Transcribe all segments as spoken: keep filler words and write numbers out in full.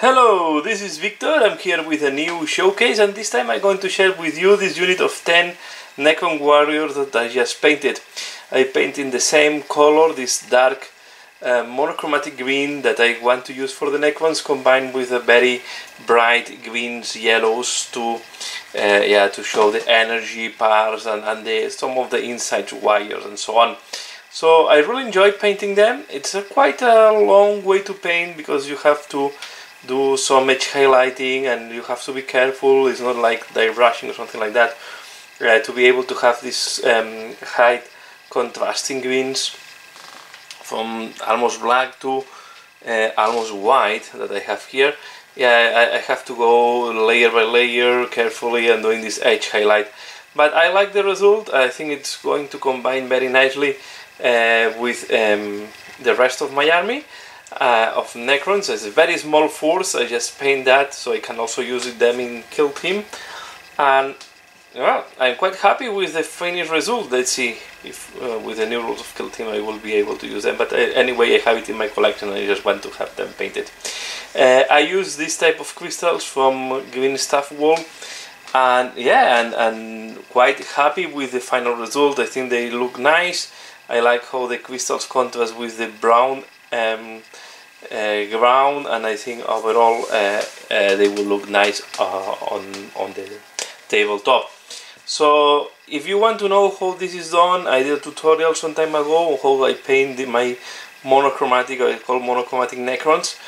Hello, this is Victor. I'm here with a new showcase, and this time I'm going to share with you this unit of ten Necron Warriors that I just painted. I paint in the same color, this dark uh, monochromatic green that I want to use for the Necrons, combined with a very bright greens, yellows to uh, yeah to show the energy bars and, and the, some of the inside wires and so on. So I really enjoy painting them. It's a quite a long way to paint because you have to do so much highlighting and you have to be careful. It's not like dye brushing or something like that. Uh, to be able to have this um, high contrasting greens from almost black to uh, almost white that I have here. Yeah, I, I have to go layer by layer carefully and doing this edge highlight. But I like the result. I think it's going to combine very nicely uh, with um, the rest of my army. Uh, of Necrons. It's a very small force. I just paint that so I can also use them in Kill Team, and well, I'm quite happy with the finished result. Let's see if uh, with the new rules of Kill Team I will be able to use them, but uh, anyway, I have it in my collection. I just want to have them painted. uh, I use this type of crystals from Green Stuff World, and yeah, and, and quite happy with the final result. I think they look nice. I like how the crystals contrast with the brown Um, uh, ground, and I think overall uh, uh, they will look nice uh, on, on the tabletop. So if you want to know how this is done, I did a tutorial some time ago on how I paint the, my monochromatic, I call monochromatic Necrons,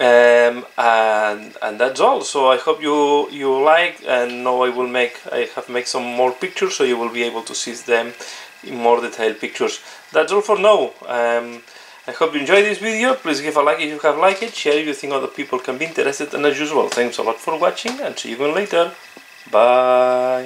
um, and, and that's all. So I hope you, you like, and now I will make, I have made some more pictures so you will be able to see them in more detailed pictures. That's all for now. Um, I hope you enjoyed this video. Please give a like if you have liked it, share if you think other people can be interested, and as usual, thanks a lot for watching and see you again later. Bye!